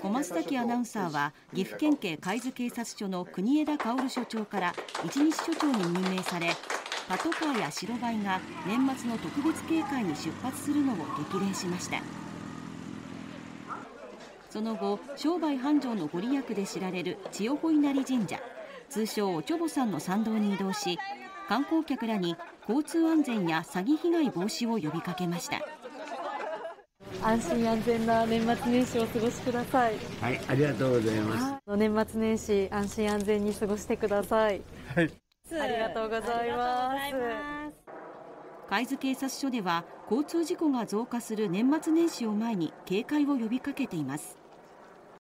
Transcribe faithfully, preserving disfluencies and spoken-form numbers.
小松崎アナウンサーは岐阜県警海津警察署の国枝薫署長から一日署長に任命され、パトカーや白バイが年末の特別警戒に出発するのを激励しました。その後、商売繁盛のご利益で知られる千代穂稲荷神社、通称おちょぼさんの参道に移動し、観光客らに交通安全や詐欺被害防止を呼びかけました。安心安全な年末年始をお過ごしください。はい、ありがとうございます。年末年始、安心安全に過ごしてください。はい、ありがとうございます。海津警察署では交通事故が増加する年末年始を前に警戒を呼びかけています。